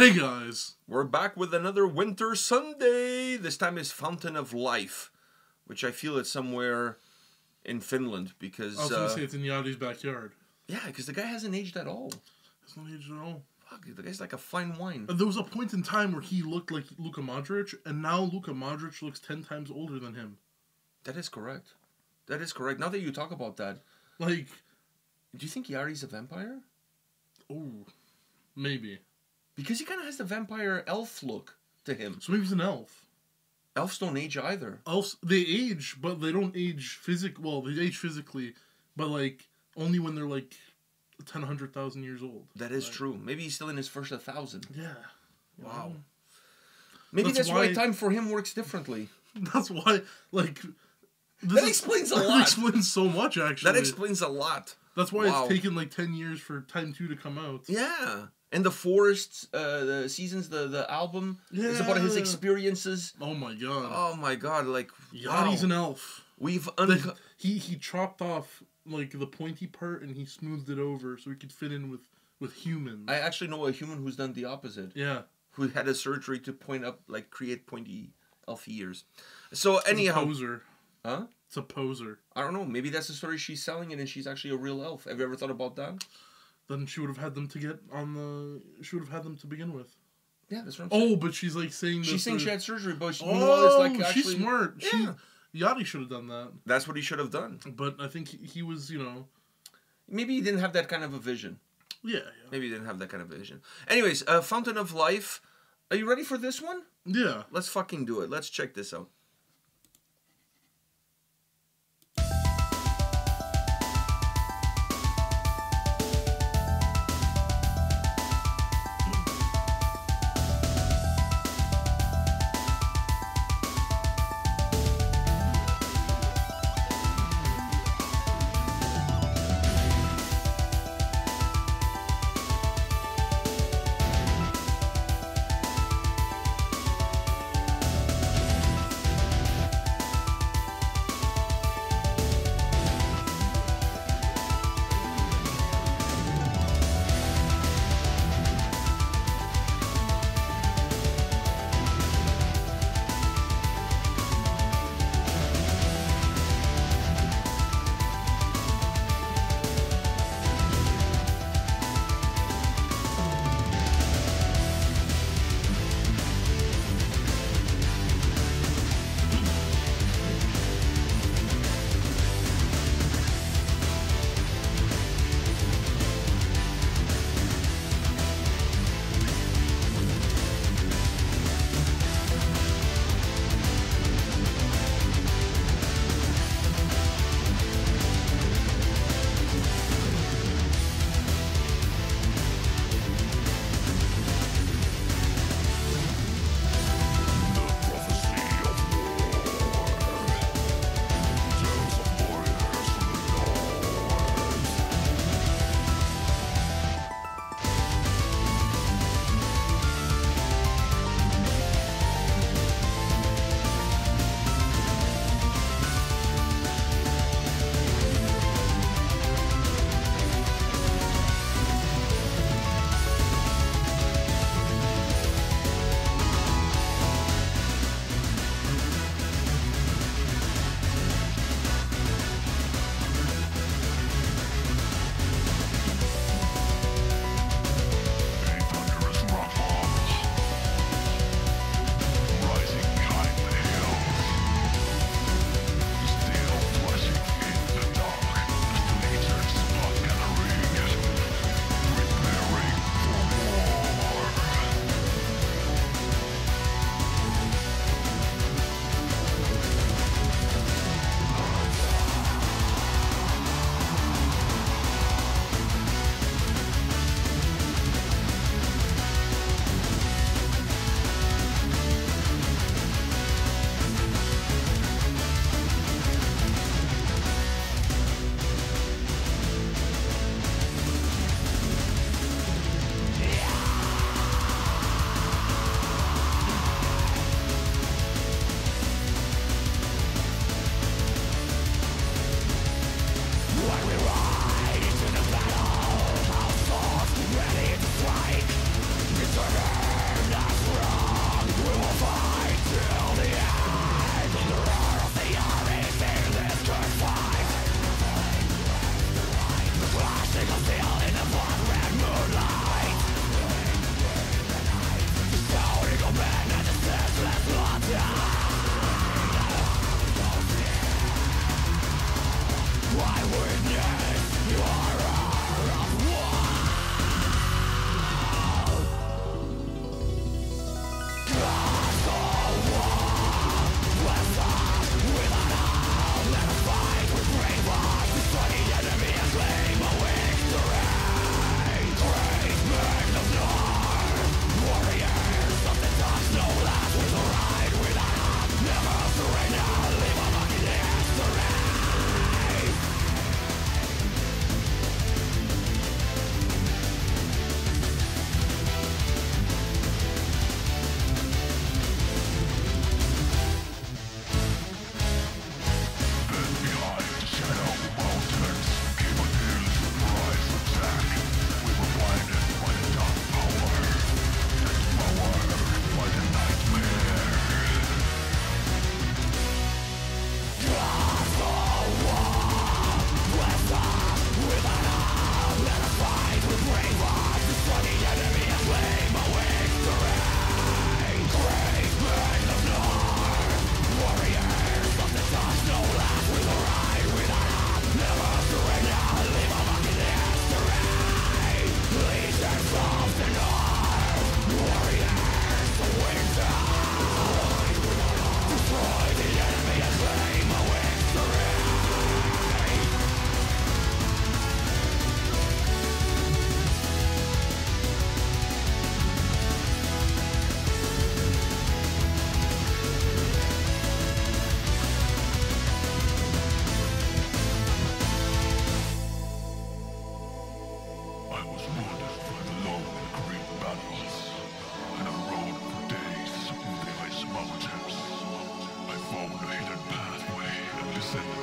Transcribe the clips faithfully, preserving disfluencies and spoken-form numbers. Hey guys, we're back with another Winter Sunday. This time is Fountain of Life, which I feel it's somewhere in Finland because I was gonna uh, say it's in Jari's backyard. Yeah, because the guy hasn't aged at all. He's not aged at all. Fuck, the guy's like a fine wine. There was a point in time where he looked like Luka Modric, and now Luka Modric looks ten times older than him. That is correct. That is correct. Now that you talk about that, like, do you think Jari's a vampire? Oh, maybe. Because he kind of has the vampire elf look to him. So maybe he's an elf. Elves don't age either. Elves, they age, but they don't age physically. Well, they age physically, but like only when they're like ten, one hundred thousand years old. That is like, true. Maybe he's still in his first one thousand. Yeah. Wow. Yeah. Maybe that's, that's why, why time for him works differently. That's why, like... That explains is, a lot. That explains so much, actually. That explains a lot. That's why wow. It's taken like ten years for Time two to come out. Yeah. And the Forest, uh, the Seasons, the, the album, yeah. is about his experiences. Oh my god. Oh my god, like, wow. Yachty's an elf. We've unco- he, he chopped off, like, the pointy part and he smoothed it over so he could fit in with, with humans. I actually know a human who's done the opposite. Yeah. Who had a surgery to point up, like, create pointy elf ears. So, anyhow. It's a poser. Huh? It's a poser. I don't know, maybe that's the story she's selling it and she's actually a real elf. Have you ever thought about that? Then she would have had them to get on the... She would have had them to begin with. Yeah, that's right. Oh, but she's like saying... She's saying she had surgery, but... She, oh, no, it's like actually, she's smart. Yeah. She, Jari should have done that. That's what he should have done. But I think he, he was, you know... Maybe he didn't have that kind of a vision. Yeah, yeah. Maybe he didn't have that kind of vision. Anyways, uh, Fountain of Life. Are you ready for this one? Yeah. Let's fucking do it. Let's check this out.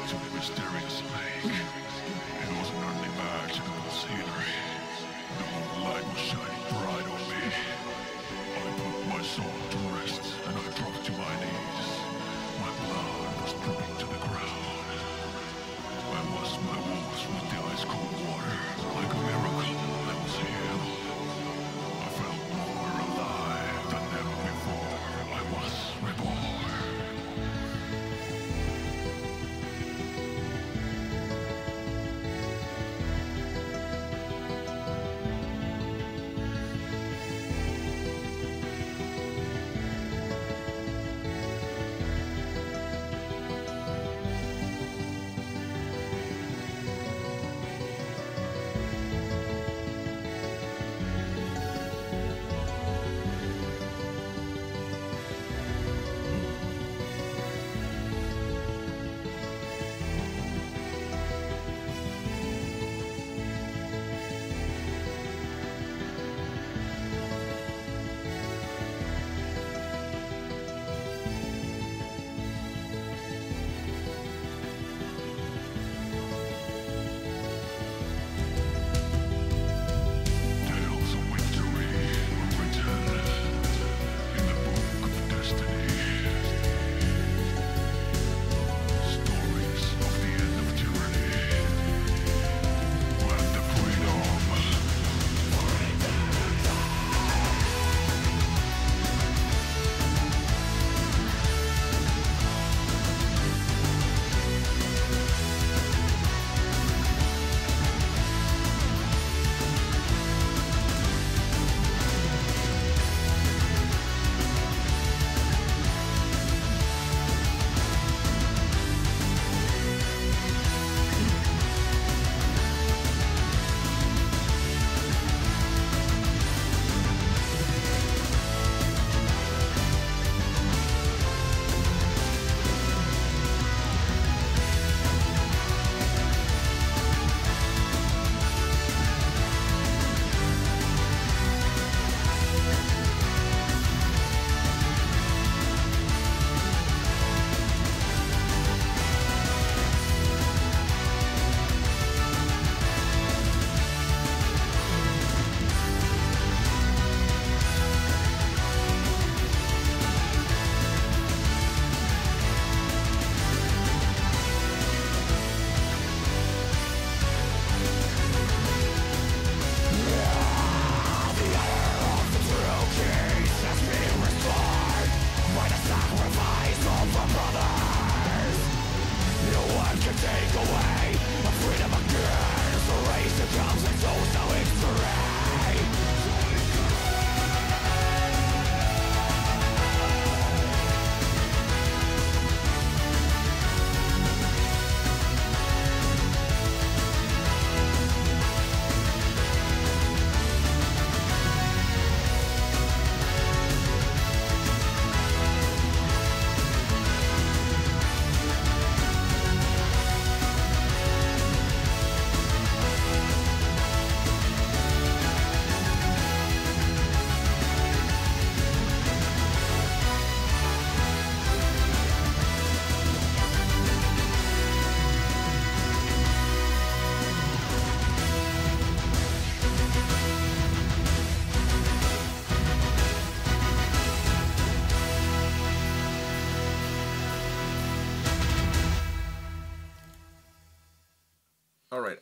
to the mysterious lake. It was an unimaginable scenery. The moonlight was shining bright on me. I put my soul to rest and I dropped to my knees. My blood was dropping to the ground. I washed my wounds with the ice cold water. Like a miracle, I was healed. I felt more alive than ever before. I was reborn.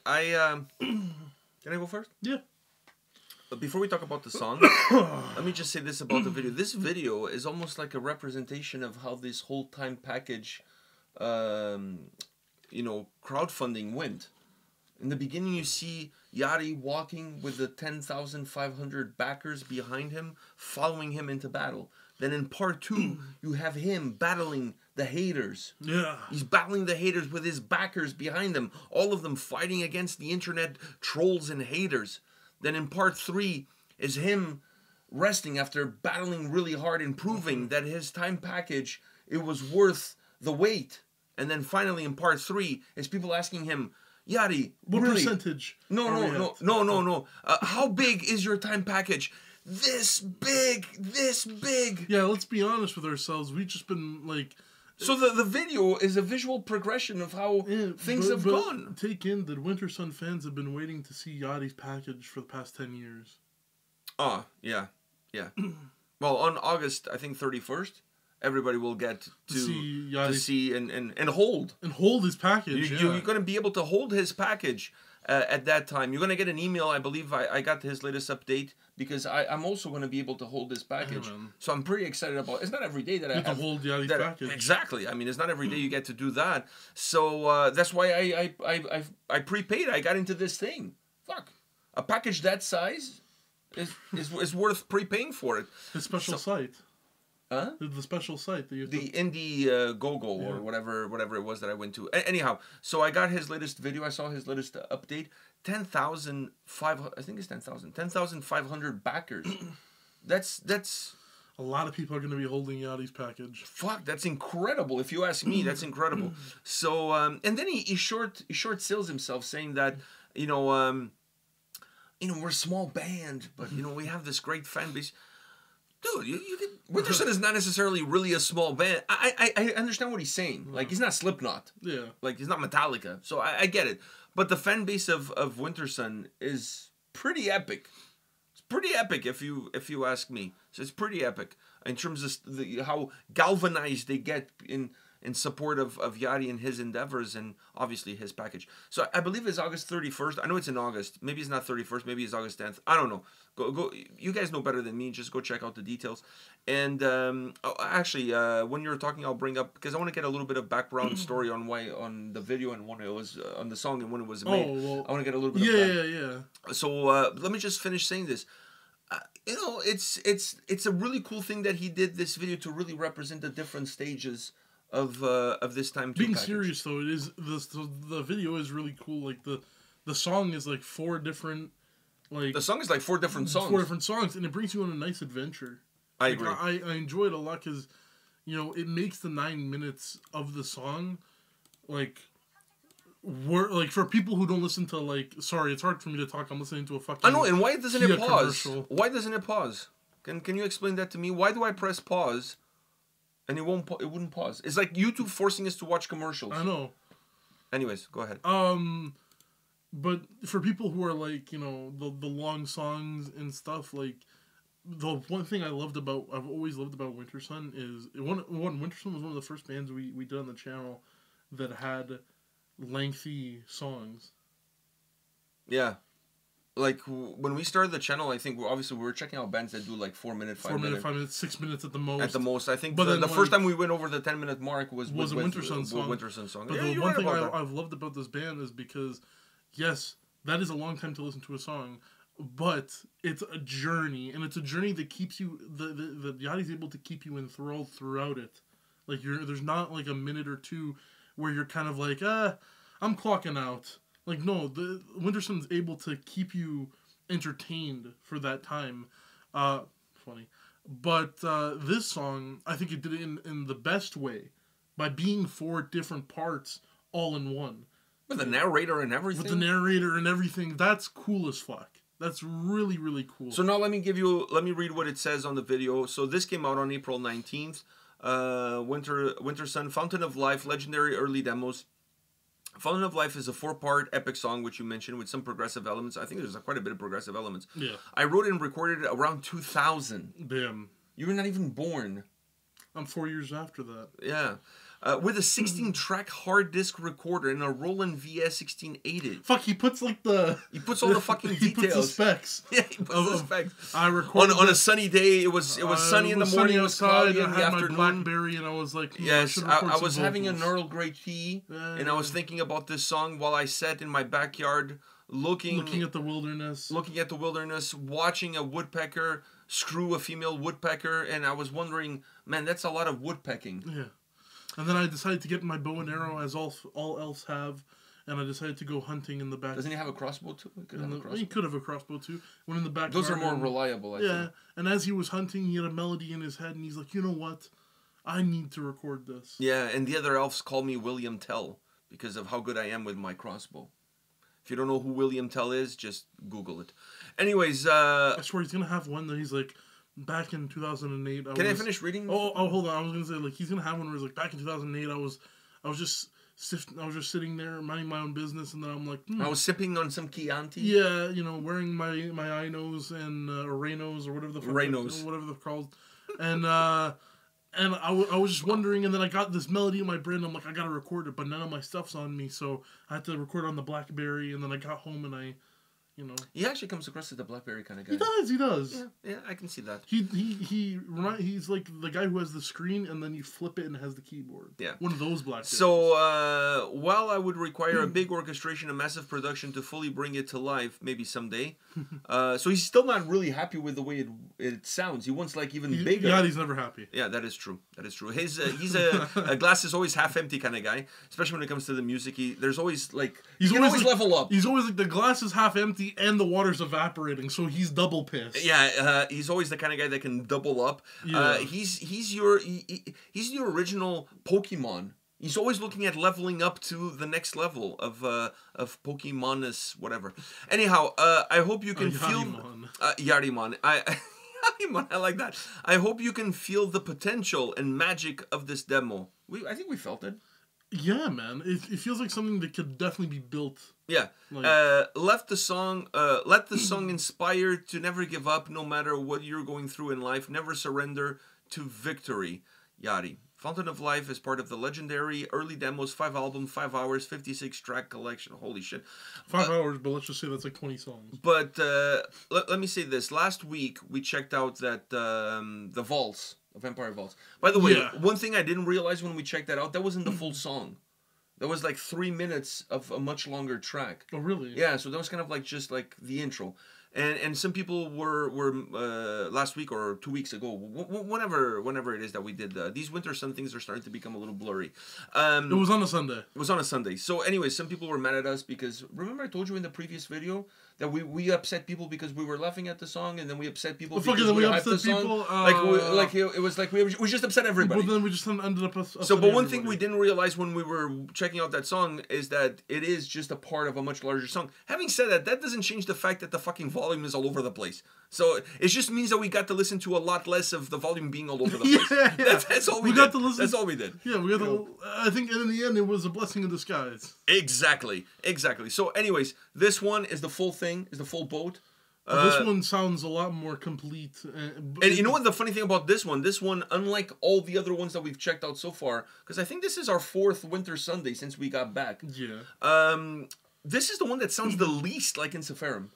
I, um, can I go first? Yeah. But before we talk about the song, let me just say this about the video. This video is almost like a representation of how this whole time package, um, you know, crowdfunding went. In the beginning, you see Jari walking with the ten thousand five hundred backers behind him, following him into battle. Then in part two, you have him battling the haters. Yeah. He's battling the haters with his backers behind him. All of them fighting against the internet trolls and haters. Then in part three is him resting after battling really hard and proving that his time package, it was worth the wait. And then finally in part three is people asking him, Jari, what really? percentage? No, no, no, no, no, no. Uh, how big is your time package? This big, this big. Yeah, let's be honest with ourselves. We've just been like So the, the video is a visual progression of how yeah, things but, have but gone. Take in that Wintersun fans have been waiting to see Yachty's package for the past ten years. Oh, yeah. Yeah. Well, on August, I think, thirty-first, everybody will get to, to see, to see and, and, and hold. And hold his package, you, yeah. you, You're going to be able to hold his package uh, at that time. You're going to get an email, I believe. I, I got his latest update. Because I, I'm also going to be able to hold this package. So I'm pretty excited about it. It's not every day that you I have to hold the that, package. Exactly. I mean, it's not every day you get to do that. So uh, that's why I I, I, I I prepaid. I got into this thing. Fuck. A package that size is, is, is worth prepaying for it. The special so, site. Huh? The special site. That you the Indie uh, Go-Go yeah. or whatever whatever it was that I went to. A anyhow, so I got his latest video. I saw his latest update. ten thousand five hundred, I think it's ten thousand, ten thousand five hundred backers. That's, that's... A lot of people are going to be holding Yachty's package. Fuck, that's incredible. If you ask me, that's incredible. So, um, and then he, he short, he short sells himself saying that, you know, um, you know, we're a small band, but, you know, we have this great fan base. Dude, you, you can, Wintersun is not necessarily really a small band. I, I, I understand what he's saying. Like, he's not Slipknot. Yeah. Like, he's not Metallica. So I, I get it. But the fan base of, of Wintersun is pretty epic. It's pretty epic if you if you ask me. So it's pretty epic in terms of the, how galvanized they get in in support of, of Jari and his endeavors and obviously his package. So I believe it's August thirty-first. I know it's in August. Maybe it's not thirty-first. Maybe it's August tenth. I don't know. Go go. You guys know better than me. Just go check out the details. And um, oh, actually, uh, when you're talking, I'll bring up because I want to get a little bit of background story on why on the video and when it was uh, on the song and when it was made. Oh, well, I want to get a little bit. Yeah, of that. yeah, yeah. So uh, let me just finish saying this. Uh, you know, it's it's it's a really cool thing that he did this video to really represent the different stages of uh, of this time. Being package. serious though, it is the the video is really cool. Like the the song is like four different. Like the song is like four different songs. Four different songs, and it brings you on a nice adventure. I like, agree. I, I enjoy it a lot because, you know, it makes the nine minutes of the song, like, were like for people who don't listen to like. Sorry, it's hard for me to talk. I'm listening to a fucking. I know, and why doesn't Kia it pause? Commercial. Why doesn't it pause? Can Can you explain that to me? Why do I press pause, and it won't? It wouldn't pause. It's like YouTube forcing us to watch commercials. I know. Anyways, go ahead. Um. But for people who are like, you know, the the long songs and stuff, like the one thing I loved about I've always loved about Wintersun is one one Wintersun was one of the first bands we, we did on the channel that had lengthy songs. Yeah. Like when we started the channel, I think we obviously we were checking out bands that do like four minute, five four minute, minute, five minutes, six minutes at the most. At the most, I think. But the, then the like, first time we went over the ten minute mark was was with, a Wintersun with, song. With Wintersun song. But yeah, the one right thing I, I've loved about this band is because. Yes, that is a long time to listen to a song, but it's a journey, and it's a journey that keeps you, the, the, the Yachty's able to keep you enthralled throughout it. Like, you're there's not, like, a minute or two where you're kind of like, ah, I'm clocking out. Like, no, the Wintersun's able to keep you entertained for that time. Uh, funny. But uh, this song, I think it did it in, in the best way, by being four different parts all in one. With the narrator and everything. With the narrator and everything. That's cool as fuck. That's really, really cool. So now let me give you, let me read what it says on the video. So this came out on April nineteenth. Uh, Winter, Wintersun, Fountain of Life, legendary early demos. Fountain of Life is a four-part epic song, which you mentioned, with some progressive elements. I think there's quite a bit of progressive elements. Yeah. I wrote and recorded it around two thousand. Damn. You were not even born. I'm four years after that. Yeah. Uh, with a sixteen track hard disk recorder and a Roland V S sixteen eighty. Fuck, he puts like the... He puts all the fucking he details. He puts the specs. Yeah, he puts of, the specs. I recorded... On, on a sunny day, it was it was uh, sunny it was in the morning, it was cloudy in the afternoon. I had my Blackberry and I was like... Hmm, yes, I, I, I was having an Earl Grey tea yeah. and I was thinking about this song while I sat in my backyard looking... Looking at the wilderness. Looking at the wilderness, watching a woodpecker screw a female woodpecker, and I was wondering, man, that's a lot of woodpecking. Yeah. And then I decided to get my bow and arrow, as all all else have, and I decided to go hunting in the back. Doesn't he have a crossbow too? He could, have the, a crossbow. He could have a crossbow too. Went in the back. Those garden. Are more reliable, I yeah. think. Yeah. And as he was hunting, he had a melody in his head, and he's like, you know what? I need to record this. Yeah, and the other elves call me William Tell because of how good I am with my crossbow. If you don't know who William Tell is, just Google it. Anyways, uh... I swear he's gonna have one that he's like, back in two thousand eight. I Can was, I finish reading? Oh, oh, hold on. I was gonna say, like, he's gonna have one where he's like, back in two thousand eight, I was, I was just sifting, I was just sitting there minding my own business, and then I'm like, hmm. I was sipping on some Chianti. Yeah, you know, wearing my my Inos and uh, Renos or whatever the fuck Renos, whatever they're called, and uh, and I, w- I was just wondering, and then I got this melody in my brain. And I'm like, I gotta record it, but none of my stuff's on me, so I had to record on the Blackberry, and then I got home and I. You know, he actually comes across as the Blackberry kind of guy. He does, he does. Yeah, yeah, I can see that. He he he. He's like the guy who has the screen and then you flip it and it has the keyboard. Yeah, one of those Blackberries. So uh, while I would require a big orchestration, a massive production to fully bring it to life, maybe someday. uh, so he's still not really happy with the way it it sounds. He wants like even he, bigger. Yeah, he's never happy. Yeah, that is true. That is true. His uh, he's a, a glass is always half empty kind of guy, especially when it comes to the music. He there's always like he's he can always, always like, level up. He's always like the glass is half empty. And the water's evaporating, so he's double pissed. Yeah, uh, he's always the kind of guy that can double up. Yeah. Uh, he's he's your he, he's your original Pokemon. He's always looking at leveling up to the next level of uh, of Pokemon-ness, whatever. Anyhow, uh, I hope you can uh, Yarimon. feel uh, Yarimon. I Yarimon, I like that. I hope you can feel the potential and magic of this demo. We I think we felt it. Yeah, man. It, it feels like something that could definitely be built. Yeah. Like, uh, left the song, uh, let the song inspire to never give up, no matter what you're going through in life. Never surrender to victory. Jari. Fountain of Life is part of the legendary early demos, five album, five hours, fifty-six track collection. Holy shit. Five uh, hours, but let's just say that's like twenty songs. But uh, let, let me say this. Last week, we checked out that um, the Vaults. Of Empire Vaults. By the way, yeah. One thing I didn't realize when we checked that out, that wasn't the full song. That was like three minutes of a much longer track. Oh, really? Yeah, so that was kind of like just like the intro. And and some people were, were uh, last week or two weeks ago, whenever whenever it is that we did, uh, these Wintersun things are starting to become a little blurry. Um, it was on a Sunday. It was on a Sunday. So anyway, some people were mad at us because, remember I told you in the previous video that we, we upset people because we were laughing at the song and then we upset people well, because we, we upset the people, song. Uh, like, we, like it, it was like, we, we just upset everybody. But then we just ended up upsetting So, but one everybody. thing we didn't realize when we were checking out that song is that it is just a part of a much larger song. Having said that, that doesn't change the fact that the fucking volume is all over the place. So it just means that we got to listen to a lot less of the volume being all over the place. yeah, yeah. That's, that's all we, we did. Got to listen. That's all we did. Yeah, we got to, know? I think in the end it was a blessing in disguise. Exactly, exactly. So anyways, this one is the full thing, is the full boat. Uh, this one sounds a lot more complete. Uh, and you know what the funny thing about this one? This one, unlike all the other ones that we've checked out so far, because I think this is our fourth Winter Sunday since we got back. Yeah. Um, this is the one that sounds the least like Ensiferum.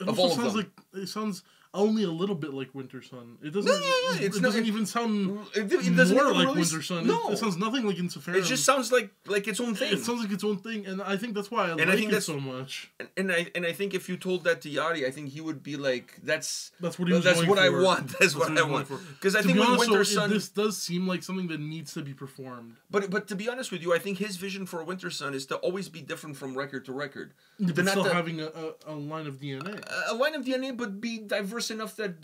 It of all sounds of them. Like, it sounds only a little bit like Wintersun. It doesn't. No, yeah, yeah. It's it not, doesn't it, even sound it, it doesn't more like really Wintersun. No, it, it sounds nothing like Ensiferum. It just sounds like like its own thing. It sounds like its own thing, and I think that's why I and like I think it so much. And, and I and I think if you told that to Jari, I think he would be like, "That's that's what he was that's what for. I want. That's, that's what, what I want." Because I think be honest, Wintersun so this does seem like something that needs to be performed. But but to be honest with you, I think his vision for Wintersun is to always be different from record to record. But They're still not to, having a, a, a line of D N A. A, a line of D N A, but be diverse. Enough that,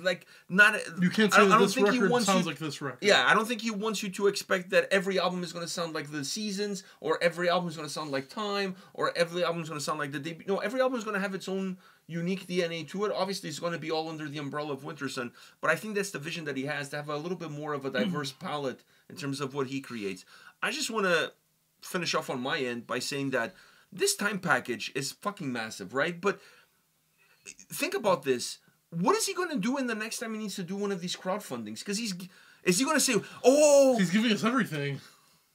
like, not. You can't say I, that I don't this think record he wants sounds you, like this record. Yeah, I don't think he wants you to expect that every album is going to sound like the seasons, or every album is going to sound like time, or every album is going to sound like the debut. No, every album is going to have its own unique D N A to it. Obviously, it's going to be all under the umbrella of Wintersun, but I think that's the vision that he has, to have a little bit more of a diverse mm. palette in terms of what he creates. I just want to finish off on my end by saying that this time package is fucking massive, right? But think about this. What is he going to do in the next time he needs to do one of these crowdfundings? Because he's... Is he going to say, oh... He's giving us everything.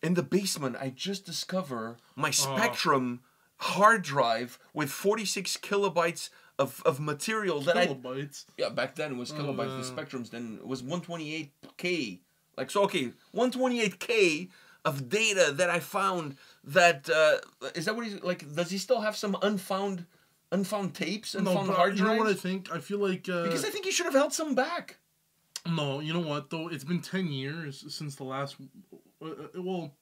In the basement, I just discover my Spectrum uh, hard drive with forty-six kilobytes of, of material that kilobytes. I... Yeah, back then it was kilobytes. Uh, the Spectrums then it was one twenty-eight K. Like, so, okay, one twenty-eight K of data that I found that... Uh, is that what he's... Like, does he still have some unfound... Unfound tapes, unfound no, hard drives. You know what I think? I feel like uh, because I think he should have held some back. No, you know what though? It's been ten years since the last. Uh, well,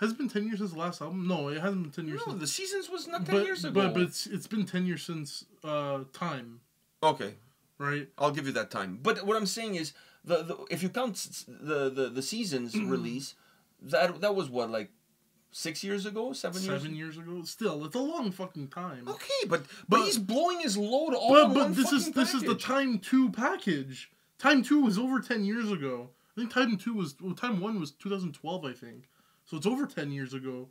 has it been ten years since the last album? No, it hasn't been ten years. No, since... the Seasons was not ten but, years ago. But but it's, it's been ten years since uh, Time. Okay, right. I'll give you that time. But what I'm saying is, the, the if you count the the, the Seasons release, that that was what like. Six years ago? Seven years ago? Seven years ago? Still, it's a long fucking time. Okay, but but, but he's blowing his load all but, but in one fucking package. But this is the Time two package. Time two was over ten years ago. I think Time two was, well, Time one was two thousand twelve, I think. So it's over ten years ago.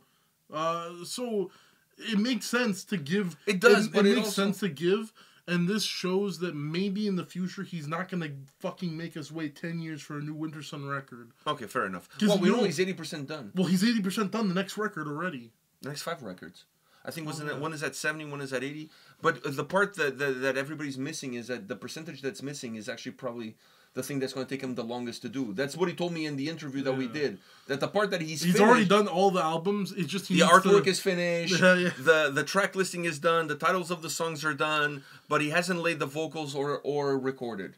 Uh, so it makes sense to give. It does, it, but it, it makes also... sense to give. And this shows that maybe in the future he's not going to fucking make us wait ten years for a new Wintersun record. Okay, fair enough. Well, we know he's eighty percent done. Well, he's eighty percent done the next record already. The next five records. I think wasn't oh, that, one is at seventy, one is at eighty. But the part that, that, that everybody's missing is that the percentage that's missing is actually probably the thing that's going to take him the longest to do. That's what he told me in the interview that yeah. we did. That the part that he's He's finished, already done all the albums. It's just he The artwork to... is finished. Yeah, yeah. The the track listing is done. The titles of the songs are done. But he hasn't laid the vocals or, or recorded.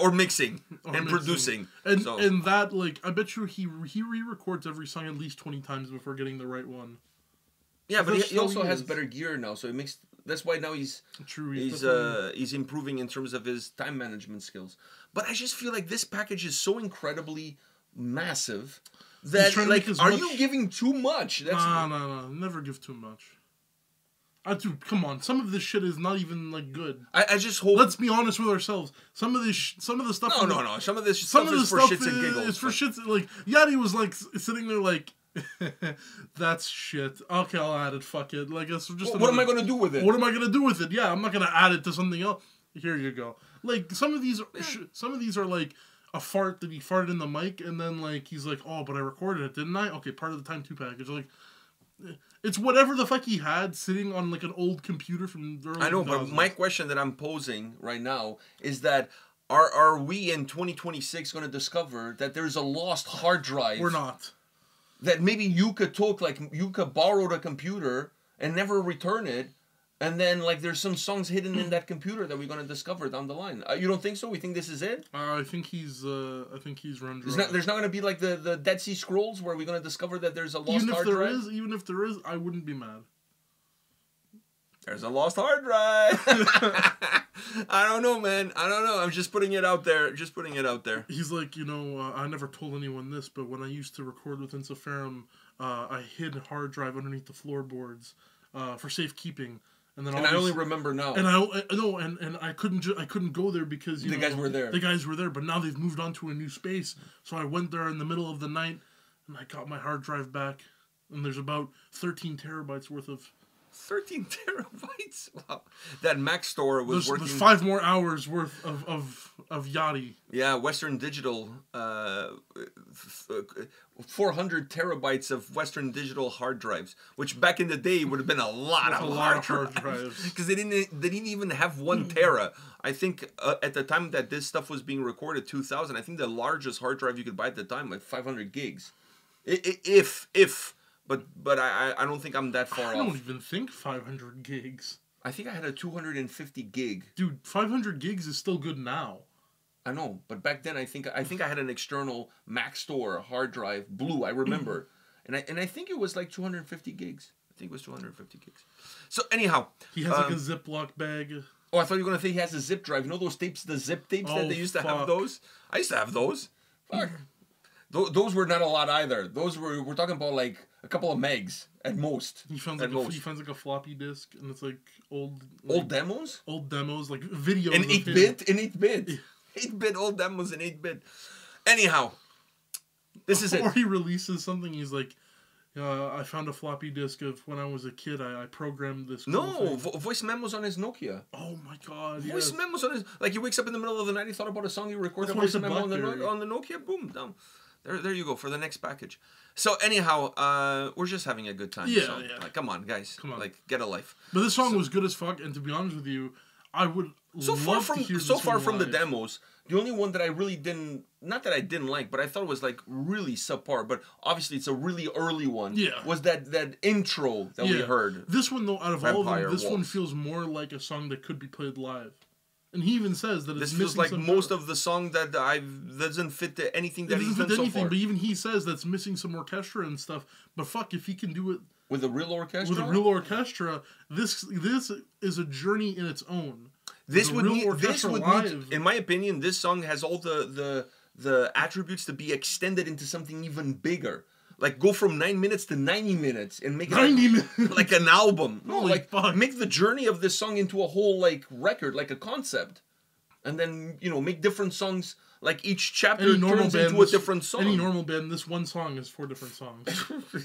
or mixing. Or and mixing. producing. And so. and that, like, I bet you he, he re-records every song at least twenty times before getting the right one. Yeah, but he, he also he has better gear now. So it makes... That's why now he's True, he's uh, he's improving in terms of his time management skills. But I just feel like this package is so incredibly massive that like, are much... you giving too much? That's nah, no, no, no, never give too much. I do. Come on, some of this shit is not even like good. I, I just hope. Let's be honest with ourselves. Some of this, sh some of the stuff. No, no, no. Some of this, some stuff of this is stuff for shits and giggles. It's for shits. Like Yadi was like sitting there like. That's shit. Okay, I'll add it. Fuck it. Like that's just. Well, another... What am I gonna do with it? What am I gonna do with it? Yeah, I'm not gonna add it to something else. Here you go. Like some of these, are, yeah. some of these are like a fart that he farted in the mic, and then like he's like, oh, but I recorded it, didn't I? Okay, part of the Time two package. Like, it's whatever the fuck he had sitting on like an old computer from. The early I know, two thousands. But my question that I'm posing right now is that. Are are we in twenty twenty-six gonna discover that there's a lost hard drive? We're not. That maybe Yuka took, like, Yuka borrowed a computer and never returned it. And then, like, there's some songs hidden in that computer that we're going to discover down the line. Uh, you don't think so? We think this is it? Uh, I think he's, uh, I think he's run dry. There's not going to be, like, the, the Dead Sea Scrolls where we're going to discover that there's a lost hard drive? Even if there is, even if there is, I wouldn't be mad. There's a lost hard drive. I don't know, man. I don't know. I'm just putting it out there. Just putting it out there. He's like, you know, uh, I never told anyone this, but when I used to record with Ensiferum, uh, I hid a hard drive underneath the floorboards uh, for safekeeping. And then and I only remember now. And I uh, no, and, and I couldn't ju I couldn't go there because you the know, guys were there. The guys were there, but now they've moved on to a new space. So I went there in the middle of the night, and I got my hard drive back. And there's about thirteen terabytes worth of. Thirteen terabytes. Wow, that Mac Store was there's, working. There's five more hours worth of of of Yachty. Yeah, Western Digital. Uh, four hundred terabytes of Western Digital hard drives, which back in the day would have been a lot That's of a hard, hard drives because they didn't they didn't even have one tera. I think uh, at the time that this stuff was being recorded, two thousand. I think the largest hard drive you could buy at the time, like five hundred gigs, if if. But but I I don't think I'm that far off. I don't off. even think five hundred gigs. I think I had a two hundred fifty gig. Dude, five hundred gigs is still good now. I know, but back then I think I think I had an external Mac Store hard drive, blue. I remember, and I and I think it was like two hundred fifty gigs. I think it was two hundred fifty gigs. So anyhow, he has um, like a Ziploc bag. Oh, I thought you were gonna think he has a zip drive. You know those tapes, the zip tapes oh, that they used to fuck. have. Those I used to have those. Fuck. Th those were not a lot either. Those were we're talking about like. A couple of megs at most. He finds like a, he finds like a floppy disk, and it's like old like, old demos, old demos like videos. In eight bit, in eight bit, eight bit old demos in eight bit. Anyhow, this is it. Before he releases something, he's like, uh, "I found a floppy disk of when I was a kid. I, I programmed this." Cool no, vo voice memos on his Nokia. Oh my god! Voice yes. memos on his like he wakes up in the middle of the night. He thought about a song. He recorded a voice memo on the on the Nokia. Boom, down. There, there you go for the next package. So anyhow, uh, we're just having a good time. Yeah, so, yeah. Like, come on, guys. Come on. Like, get a life. But this song so, was good as fuck, and to be honest with you, I would so love far from, to hear this So far from live. the demos, the only one that I really didn't, not that I didn't like, but I thought was, like, really subpar, but obviously it's a really early one, yeah. was that, that intro that yeah. we heard. This one, though, out of Vampire all of them, this Wolf. one feels more like a song that could be played live. And he even says that it's this feels like most of the song that I've doesn't fit to anything that he's done so far. But even he says that's missing some orchestra and stuff. But fuck, if he can do it with a real orchestra, with a real orchestra, this this is a journey in its own. This would need, this would need, in my opinion, this song has all the the the attributes to be extended into something even bigger. Like go from nine minutes to ninety minutes and make it like, like an album. No, Holy like fuck. Make the journey of this song into a whole like record, like a concept. and then, you know, make different songs. Like each chapter turns into a different song. Any normal band, this one song is four different songs.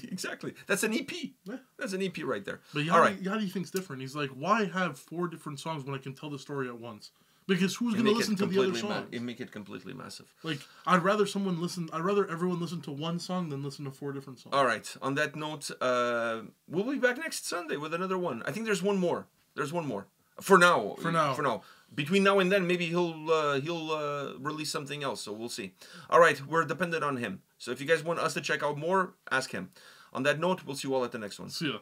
Exactly. That's an E P. Yeah. That's an E P right there. But Yadi, all right. Yadi thinks different. He's like, why have four different songs when I can tell the story at once? Because who's going to listen to the other song? It make it completely massive. Like, I'd rather someone listen, I'd rather everyone listen to one song than listen to four different songs. All right. On that note, uh, we'll be back next Sunday with another one. I think there's one more. There's one more. For now. For now. For now. Between now and then, maybe he'll uh, he'll uh, release something else, so we'll see. All right, we're dependent on him. So if you guys want us to check out more, ask him. On that note, we'll see you all at the next one. See ya.